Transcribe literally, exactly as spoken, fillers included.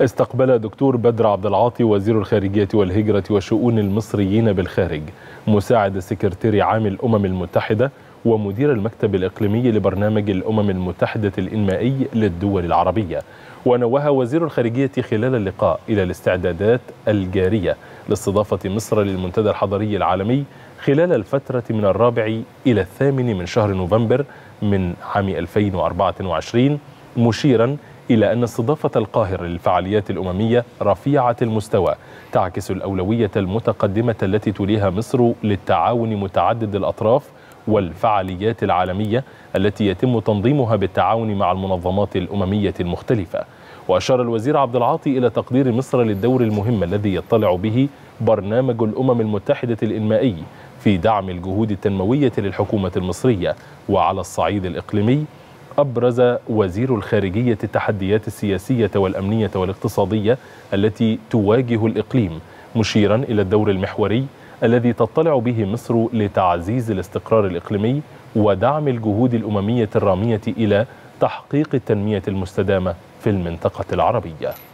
استقبل دكتور بدر عبد العاطي وزير الخارجية والهجرة وشؤون المصريين بالخارج مساعد السكرتير عام الأمم المتحدة ومدير المكتب الإقليمي لبرنامج الأمم المتحدة الإنمائي للدول العربية. ونوه وزير الخارجية خلال اللقاء إلى الاستعدادات الجارية لاستضافة مصر للمنتدى الحضري العالمي خلال الفترة من الرابع إلى الثامن من شهر نوفمبر من عام ألفين وأربعة وعشرين، مشيرا إلى أن استضافة القاهرة للفعاليات الأممية رفيعة المستوى تعكس الأولوية المتقدمة التي توليها مصر للتعاون متعدد الأطراف والفعاليات العالمية التي يتم تنظيمها بالتعاون مع المنظمات الأممية المختلفة. وأشار الوزير عبد العاطي إلى تقدير مصر للدور المهم الذي يطلع به برنامج الأمم المتحدة الإنمائي في دعم الجهود التنموية للحكومة المصرية. وعلى الصعيد الإقليمي، أبرز وزير الخارجية التحديات السياسية والأمنية والاقتصادية التي تواجه الإقليم، مشيرا إلى الدور المحوري الذي تطلع به مصر لتعزيز الاستقرار الإقليمي ودعم الجهود الأممية الرامية إلى تحقيق التنمية المستدامة في المنطقة العربية.